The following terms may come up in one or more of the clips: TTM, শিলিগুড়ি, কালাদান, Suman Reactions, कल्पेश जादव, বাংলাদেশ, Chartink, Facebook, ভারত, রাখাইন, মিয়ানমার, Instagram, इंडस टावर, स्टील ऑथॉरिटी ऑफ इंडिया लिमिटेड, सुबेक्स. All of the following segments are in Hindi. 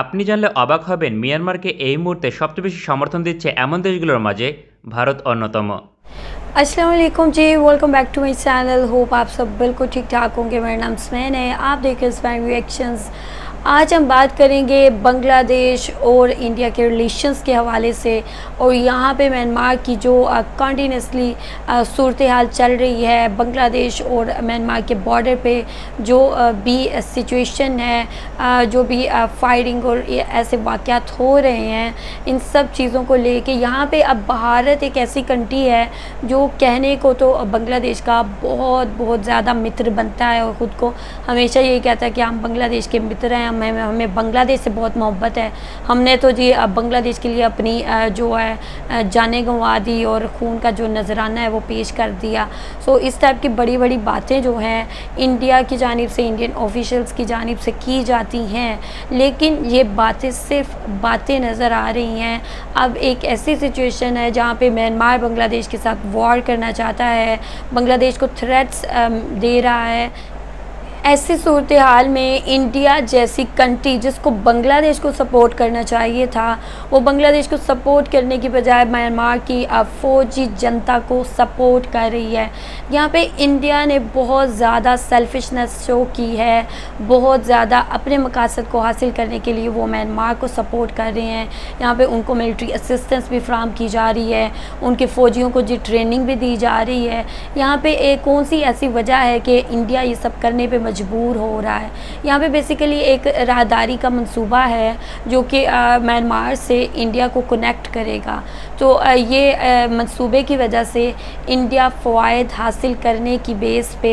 আপনি জানলে অবাক হবেন মিয়ানমারকে এই মুহূর্তে সবচেয়ে বেশি সমর্থন দিচ্ছে এমন দেশগুলোর মাঝে ভারত অন্যতম। अस्सलाम वालेकुम जी, welcome back to my channel. Hope आप सब बिल्कुल ठीक ठाक होंगे। मेरा नाम स्मैन है, आप देख रहे स्मैन रिएक्शंस। आज हम बात करेंगे बांग्लादेश और इंडिया के रिलेशंस के हवाले से, और यहाँ पे म्यांमार की जो कंटिन्यूसली सूरत हाल चल रही है, बांग्लादेश और म्यांमार के बॉर्डर पे जो भी सिचुएशन है, जो भी फायरिंग और ऐसे वाक़यात हो रहे हैं, इन सब चीज़ों को लेके यहाँ पे अब भारत एक ऐसी कंट्री है जो कहने को तो बांग्लादेश का बहुत ज़्यादा मित्र बनता है और ख़ुद को हमेशा यही कहता है कि हम बांग्लादेश के मित्र हैं, हमें बांग्लादेश से बहुत मोहब्बत है, हमने तो जी बांग्लादेश के लिए अपनी जो है जाने गंवा दी और खून का जो नजराना है वो पेश कर दिया। सो इस टाइप की बड़ी बड़ी बातें जो हैं इंडिया की जानिब से, इंडियन ऑफिशियल्स की जानिब से की जाती हैं, लेकिन ये बातें सिर्फ बातें नज़र आ रही हैं। अब एक ऐसी सिचुएशन है जहाँ पर म्यांमार बांग्लादेश के साथ वॉर करना चाहता है, बांग्लादेश को थ्रेट्स दे रहा है। ऐसी सूरत हाल में इंडिया जैसी कंट्री जिसको बांग्लादेश को सपोर्ट करना चाहिए था, वो बांग्लादेश को सपोर्ट करने की बजाय म्यांमार की फौजी जनता को सपोर्ट कर रही है। यहाँ पे इंडिया ने बहुत ज़्यादा सेल्फिशनेस शो की है, बहुत ज़्यादा अपने मकासद को हासिल करने के लिए वो म्यांमार को सपोर्ट कर रहे हैं। यहाँ पे उनको मिलिट्री असिस्टेंस भी फराहम की जा रही है, उनके फ़ौजियों को जी ट्रेनिंग भी दी जा रही है। यहाँ पे एक कौन सी ऐसी वजह है कि इंडिया ये सब करने पर मजबूर हो रहा है? यहाँ पे बेसिकली एक राहदारी का मंसूबा है जो कि म्यांमार से इंडिया को कनेक्ट करेगा। तो ये मंसूबे की वजह से इंडिया फ़वाद हासिल करने की बेस पे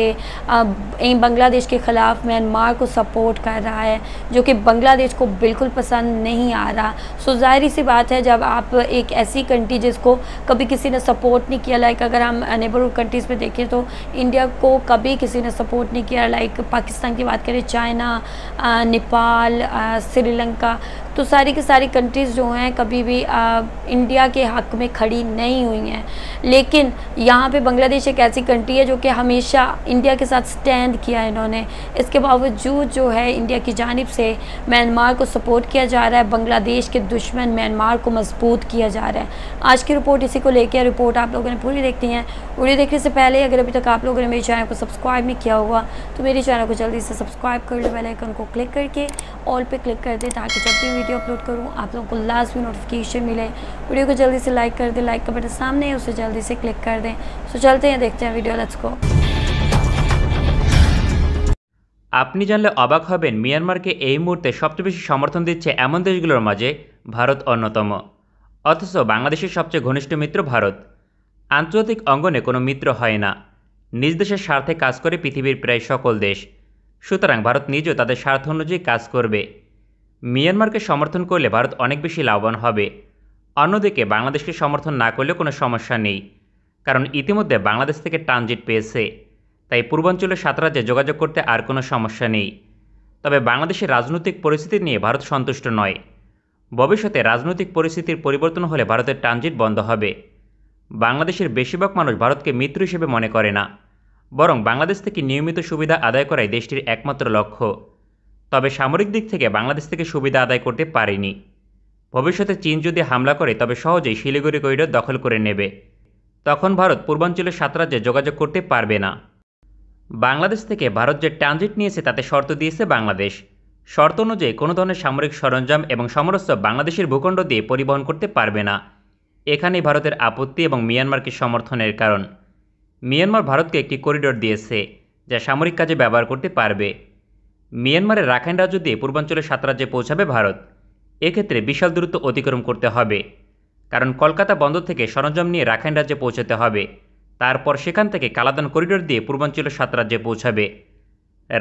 बांग्लादेश के ख़िलाफ़ म्यांमार को सपोर्ट कर रहा है, जो कि बांग्लादेश को बिल्कुल पसंद नहीं आ रहा। सो जाहिर सी बात है, जब आप एक ऐसी कंट्री जिसको कभी किसी ने सपोर्ट नहीं किया, लाइक अगर हम नेबरहुड कंट्रीज़ में देखें तो इंडिया को कभी किसी ने सपोर्ट नहीं किया, लाइक पाकिस्तान की बात करें, चाइना, नेपाल, श्रीलंका, तो सारी की सारी कंट्रीज़ जो हैं कभी भी इंडिया के हक़ में खड़ी नहीं हुई हैं। लेकिन यहाँ पे बांग्लादेश एक ऐसी कंट्री है जो कि हमेशा इंडिया के साथ स्टैंड किया है इन्होंने, इसके बावजूद जो है इंडिया की जानिब से म्यांमार को सपोर्ट किया जा रहा है, बांग्लादेश के दुश्मन म्यांमार को मजबूत किया जा रहा है। आज की रिपोर्ट इसी को लेकर, रिपोर्ट आप लोगों ने पूरी देखती हैं। वीडियो देखने से पहले अगर अभी तक आप लोगों ने मेरे चैनल को सब्सक्राइब नहीं किया होगा तो मेरे चैनल को जल्दी से सब्सक्राइब कर ले, बेल आइकन को क्लिक करके ऑल पे क्लिक कर दे, ताकि जब भी वीडियो अपलोड करूँ आप लोगों को लास्ट में नोटिफिकेशन मिले। वीडियो को जल्दी से लाइक कर दें, लाइक का बटन सामने है उसे जल्दी से क्लिक कर दें। सो चलते हैं, देखते हैं वीडियो, लेट्स गो। আপনি জানলে অবাক হবেন মিয়ানমারকে এই মুহূর্তে সবচেয়ে বেশি সমর্থন দিচ্ছে এমন দেশগুলোর মাঝে ভারত অন্যতম। অথচ বাংলাদেশের সবচেয়ে ঘনিষ্ঠ মিত্র ভারত। আন্তর্জাতিক অঙ্গনে কোনো মিত্র হয় না। নিজ দেশের স্বার্থে কাজ করে পৃথিবীর প্রায় সকল দেশ। সুতরাং ভারত নিজেও তাদের স্বার্থ অনুযায়ী কাজ করবে। মিয়ানমারকে সমর্থন করলে ভারত অনেক বেশি লাভবান হবে। অন্যদিকে বাংলাদেশকে সমর্থন না করলেও কোনো সমস্যা নেই, কারণ ইতিমধ্যে বাংলাদেশ থেকে ট্রানজিট পেয়েছে, তাই পূর্বাঞ্চলের 7 রাজ্যে যোগাযোগ করতে আর কোনো সমস্যা নেই। তবে বাংলাদেশের রাজনৈতিক পরিস্থিতি নিয়ে ভারত সন্তুষ্ট নয়। ভবিষ্যতে রাজনৈতিক পরিস্থিতির পরিবর্তন হলে ভারতের ট্রানজিট বন্ধ হবে। বাংলাদেশের বেশিরভাগ মানুষ ভারতকে মিত্র হিসেবে মনে করে না, বরং বাংলাদেশ থেকে নিয়মিত সুবিধা আদায় করাই দেশটির একমাত্র লক্ষ্য। তবে সামরিক দিক থেকে বাংলাদেশ থেকে সুবিধা আদায় করতে পারেনি। ভবিষ্যতে চীন যদি হামলা করে তবে সহজেই শিলিগুড়ি করিডোর দখল করে নেবে, তখন ভারত পূর্বাঞ্চলের 7 রাজ্যে যোগাযোগ করতে পারবে না। বাংলাদেশ থেকে ভারত যে ট্রানজিট নিয়েছে তাতে শর্ত দিয়েছে বাংলাদেশ। শর্ত অনুযায়ী কোনো ধরনের সামরিক সরঞ্জাম এবং সমরাস্ত্র বাংলাদেশের ভূখণ্ড দিয়ে পরিবহন করতে পারবে না। এখানেই ভারতের আপত্তি এবং মিয়ানমারকে সমর্থনের কারণ। মিয়ানমার ভারতকে একটি করিডোর দিয়েছে যা সামরিক কাজে ব্যবহার করতে পারবে। মিয়ানমারের রাখাইন রাজ্য দিয়ে পূর্বাঞ্চলের 7 রাজ্যে পৌঁছাবে ভারত। এক্ষেত্রে বিশাল দূরত্ব অতিক্রম করতে হবে, কারণ কলকাতা বন্দর থেকে সরঞ্জাম নিয়ে রাখাইন রাজ্যে পৌঁছাতে হবে, তারপর সেখান থেকে কালাদান করিডোর দিয়ে পূর্বাঞ্চলের 7 রাজ্যে পৌঁছাবে।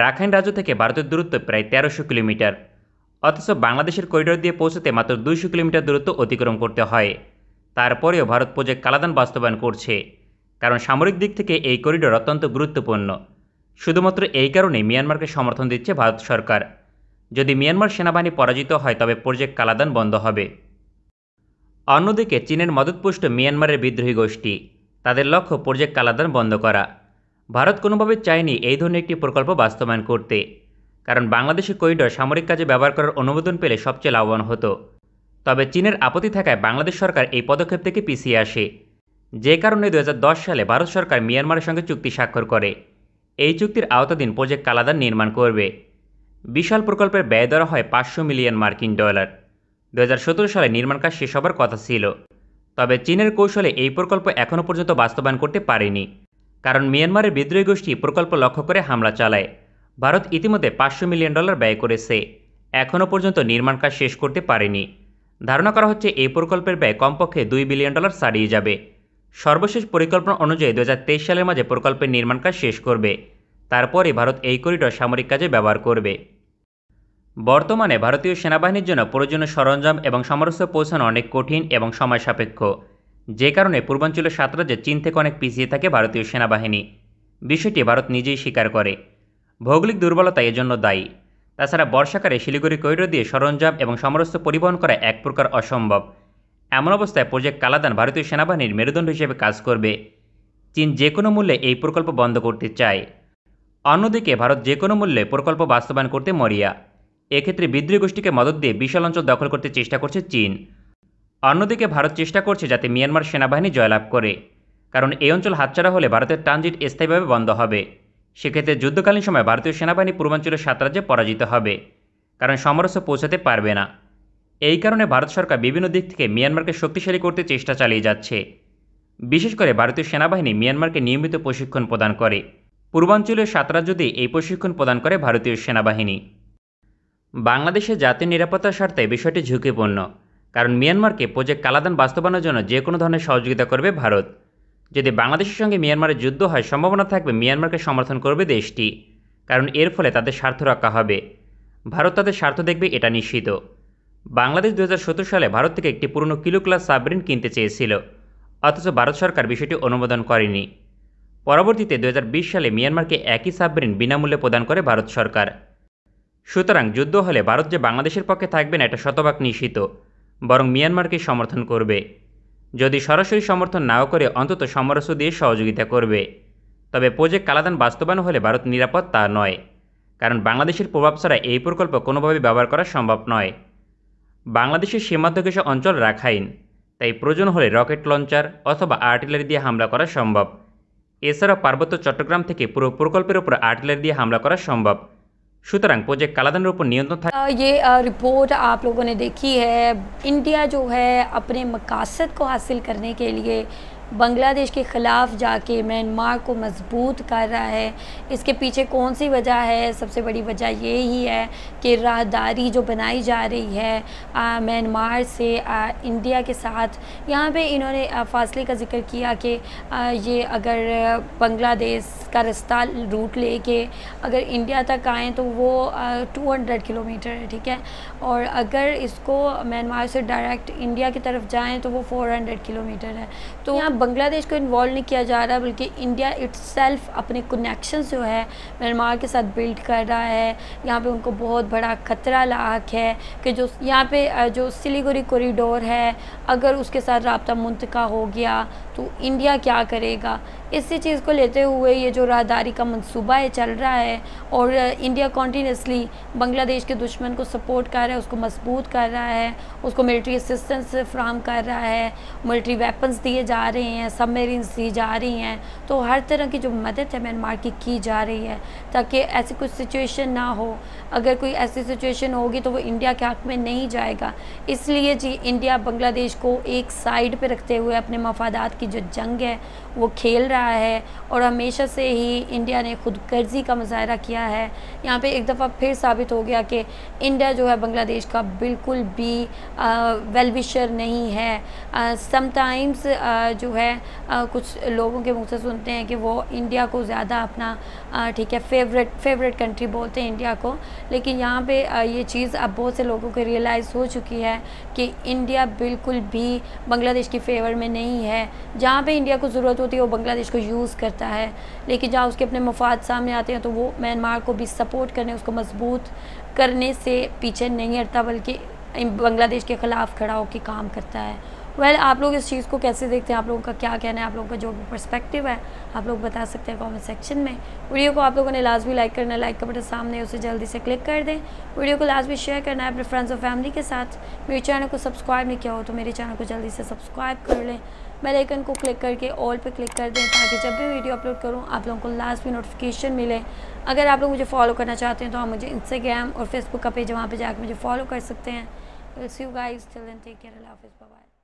রাখাইন রাজ্য থেকে ভারতের দূরত্ব প্রায় 1300 কিলোমিটার, অথচ বাংলাদেশের করিডোর দিয়ে পৌঁছাতে মাত্র 200 কিলোমিটার দূরত্ব অতিক্রম করতে হয়। তারপরেও ভারত প্রজেক্ট কালাদান বাস্তবায়ন করছে, কারণ সামরিক দিক থেকে এই করিডোর অত্যন্ত গুরুত্বপূর্ণ। শুধুমাত্র এই কারণে মিয়ানমারকে সমর্থন দিচ্ছে ভারত সরকার। যদি মিয়ানমার সেনাবাহিনী পরাজিত হয় তবে প্রজেক্ট কালাদান বন্ধ হবে। অন্যদিকে চীনের মদতপুষ্ট মিয়ানমারের বিদ্রোহী গোষ্ঠী, তাদের লক্ষ্য প্রজেক্ট কালাদান বন্ধ করা। ভারত কোনোভাবে চায়নি এই ধরনের একটি প্রকল্প বাস্তবায়ন করতে। कारण बांग्लादेशी करिडर सामरिक काजे व्यवहार करार अनुमोदन पेले सबचेये लाभवान हतो। तबे चीनेर आपत्ति थाकाय बांग्लादेश सरकार एई पदक्षेप थेके पिछिये आसे, जे कारणे 2010 साले भारत सरकार मियानमारेर संगे चुक्ति स्वाक्षर करे। एई चुक्तिर आवताधीन प्रोजेक्ट कालादान निर्माण करबे। विशाल प्रकल्पेर व्यय धरा हय 500 मिलियन মার্কিন ডলার। 2017 साले निर्माण काज शेष होवार कथा छिलो, तबे चीनेर कौशले एई प्रकल्प एखोनो पर्यन्त बास्तबायन करते पारेनि, कारण मियानमारेर विद्रोही गोष्ठी प्रकल्प लक्ष्य करे हमला चालाय। भारत इतिमध्ये 500 मिलियन ডলাर ব্যয় করেছে, এখনো পর্যন্ত নির্মাণ কাজ শেষ করতে পারেনি। ধারণা করা হচ্ছে এই প্রকল্পের ব্যয় কমপক্ষে 2 বিলিয়ন ডলার ছাড়িয়ে যাবে। সর্বশেষ পরিকল্পনা অনুযায়ী 2023 সালের মাঝে প্রকল্পের নির্মাণ কাজ শেষ করবে, তারপরই ভারত এই করিডর সামরিক কাজে ব্যবহার করবে। বর্তমানে ভারতীয় সেনাবাহিনীর জন্য প্রয়োজনীয় সরঞ্জাম এবং সমরাস্ত্র পৌঁছানো অনেক কঠিন এবং সময় সাপেক্ষ, যে কারণে পূর্বাঞ্চলের 7 রাজ্যে চীন থেকে অনেক পিছিয়ে থাকে ভারতীয় সেনাবাহিনী। বিষয়টি ভারত নিজেই স্বীকার করে। ভৌগোলিক দুর্বলতা এর জন্য দায়ী। তাছাড়া বর্ষাকালে শিলিগুড়ি করিডোর দিয়ে সরঞ্জাম এবং সমরাস্ত্র পরিবহন করা এক প্রকার অসম্ভব। এমন অবস্থায় প্রজেক্ট কালাদান ভারতীয় সেনাবাহিনীর মেরুদণ্ড হিসেবে কাজ করবে। চীন যে কোনো মূল্যে এই প্রকল্প বন্ধ করতে চায়, অন্যদিকে ভারত যে কোনো মূল্যে প্রকল্প বাস্তবায়ন করতে মরিয়া। এক্ষেত্রে বিদ্রোহী গোষ্ঠীকে মদত দিয়ে বিশাল অঞ্চল দখল করতে চেষ্টা করছে চীন। অন্যদিকে ভারত চেষ্টা করছে যাতে মিয়ানমার সেনাবাহিনী জয়লাভ করে, কারণ এই অঞ্চল হাতছাড়া হলে ভারতের ট্রানজিট স্থায়ীভাবে বন্ধ হবে। সেক্ষেত্রে যুদ্ধকালীন সময় ভারতীয় সেনাবাহিনী পূর্বাঞ্চলের 7 রাজ্যে পরাজিত হবে, কারণ সমরাস্ত্র পৌঁছাতে পারবে না। এই কারণে ভারত সরকার বিভিন্ন দিক থেকে মিয়ানমারকে শক্তিশালী করতে চেষ্টা চালিয়ে যাচ্ছে। বিশেষ করে ভারতীয় সেনাবাহিনী মিয়ানমারকে নিয়মিত প্রশিক্ষণ প্রদান করে। পূর্বাঞ্চলের 7 রাজ্যে এই প্রশিক্ষণ প্রদান করে ভারতীয় সেনাবাহিনী। বাংলাদেশের জাতীয় নিরাপত্তার স্বার্থে বিষয়টি ঝুঁকিপূর্ণ, কারণ মিয়ানমারকে প্রজেক্ট কালাদান বাস্তবায়নের জন্য যে কোনো ধরনের সহযোগিতা করবে ভারত। যদি বাংলাদেশের সঙ্গে মিয়ানমারের যুদ্ধ হয়, সম্ভাবনা থাকবে মিয়ানমারকে সমর্থন করবে দেশটি, কারণ এর ফলে তাদের স্বার্থ রক্ষা হবে। ভারত তাদের স্বার্থ দেখবে, এটা নিশ্চিত। বাংলাদেশ 2017 সালে ভারত থেকে একটি পুরনো কিলো ক্লাস সাবমেরিন কিনতে চেয়েছিল, অথচ ভারত সরকার বিষয়টি অনুমোদন করেনি। পরবর্তীতে 2020 সালে মিয়ানমারকে একই সাবমেরিন বিনামূল্যে প্রদান করে ভারত সরকার। সুতরাং যুদ্ধ হলে ভারত যে বাংলাদেশের পক্ষে থাকবে না এটা শতভাগ নিশ্চিত, বরং মিয়ানমারকে সমর্থন করবে। যদি সরাসরি সমর্থন নাও করে অন্তত সমরাস্ত্র দিয়ে সহযোগিতা করবে। তবে প্রজেক্ট কালাদান বাস্তবায়ন হলে ভারত নিরাপদ তা নয়, কারণ বাংলাদেশের প্রভাব ছাড়া এই প্রকল্প কোনোভাবে ব্যবহার করা সম্ভব নয়। বাংলাদেশের সীমান্ত ঘেঁষা অঞ্চল রাখাইন, তাই প্রয়োজন হলে রকেট লঞ্চার অথবা আর্টিলারি দিয়ে হামলা করা সম্ভব। এছাড়া পার্বত্য চট্টগ্রাম থেকে পুরো প্রকল্পের উপর আর্টিলারি দিয়ে হামলা करा সম্ভব। सुतरां प्रोजेक्ट कालाधन पर नियंत्रण था। ये रिपोर्ट आप लोगों ने देखी है। इंडिया जो है अपने मकासद को हासिल करने के लिए बांग्लादेश के ख़िलाफ़ जाके म्यांमार को मजबूत कर रहा है। इसके पीछे कौन सी वजह है? सबसे बड़ी वजह यही है कि राहदारी जो बनाई जा रही है म्यांमार से इंडिया के साथ, यहाँ पे इन्होंने फासले का जिक्र किया कि ये अगर बांग्लादेश का रास्ता रूट लेके अगर इंडिया तक आएँ तो वो 200 किलोमीटर है, ठीक है, और अगर इसको म्यांमार से डायरेक्ट इंडिया की तरफ जाएँ तो वो 400 किलोमीटर है। तो बांग्लादेश को इन्वॉल्व नहीं किया जा रहा, बल्कि इंडिया इट्सेल्फ अपने कनेक्शंस जो है म्यांमार के साथ बिल्ड कर रहा है। यहाँ पे उनको बहुत बड़ा खतरा लाक है कि जो यहाँ पे जो सिलीगुड़ी कॉरिडोर है, अगर उसके साथ राब्ता मुंतका हो गया तो इंडिया क्या करेगा? इसी चीज़ को लेते हुए ये जो राहदारी का मंसूबा है चल रहा है, और इंडिया कॉन्टीन्यूसली बांग्लादेश के दुश्मन को सपोर्ट कर रहा है, उसको मजबूत कर रहा है, उसको मिलिट्री असिस्टेंस फ्राहम कर रहा है, मिलिट्री वेपन्स दिए जा रहे हैं, सबमरीन्स दी जा रही हैं। तो हर तरह की जो मदद है म्यांमार की जा रही है, ताकि ऐसी कुछ सिचुएशन ना हो। अगर कोई ऐसी सिचुएशन होगी तो वो इंडिया के हक़ में नहीं जाएगा। इसलिए जी इंडिया बांग्लादेश को एक साइड पर रखते हुए अपने मफादात की जो जंग है वो खेल रहा है, और हमेशा से ही इंडिया ने खुदगर्जी का मुजाहरा किया है। यहाँ पे एक दफ़ा फिर साबित हो गया कि इंडिया जो है बांग्लादेश का बिल्कुल भी वेलविशर नहीं है। समटाइम्स जो है कुछ लोगों के मुँह से सुनते हैं कि वो इंडिया को ज़्यादा अपना, ठीक है, फेवरेट कंट्री बोलते हैं इंडिया को, लेकिन यहाँ पे ये चीज़ अब बहुत से लोगों को रियलाइज़ हो चुकी है कि इंडिया बिल्कुल भी बांग्लादेश की फेवर में नहीं है। जहाँ पे इंडिया को ज़रूरत होती है वो बांग्लादेश को यूज़ करता है, लेकिन जहाँ उसके अपने मफाद सामने आते हैं तो वो म्यांमार को भी सपोर्ट करने, उसको मजबूत करने से पीछे नहीं हटता, बल्कि बांग्लादेश के ख़िलाफ़ खड़ा होकर काम करता है। वेल आप लोग इस चीज़ को कैसे देखते हैं, आप लोगों का क्या कहना है, आप लोगों का जो पर्सपेक्टिव है आप लोग बता सकते हैं कमेंट सेक्शन में। वीडियो को आप लोगों ने लाजमी लाइक करना है, लाइक का बटन सामने उसे जल्दी से क्लिक कर दें। वीडियो को लाजमी शेयर करना है अपने फ्रेंड्स और फैमिली के साथ। मेरे चैनल को सब्सक्राइब नहीं किया हो तो मेरे चैनल को जल्दी से सब्सक्राइब कर लें, बेल आइकन को क्लिक करके ऑल पे क्लिक कर दें ताकि जब भी वीडियो अपलोड करूं आप लोगों को लास्ट में नोटिफिकेशन मिले। अगर आप लोग मुझे फॉलो करना चाहते हैं तो आप मुझे इंस्टाग्राम और फेसबुक का पेज वहाँ पे जाकर मुझे फॉलो कर सकते हैं। See you guys, till then take care, अल्लाह हाफिज़, बाय बाय।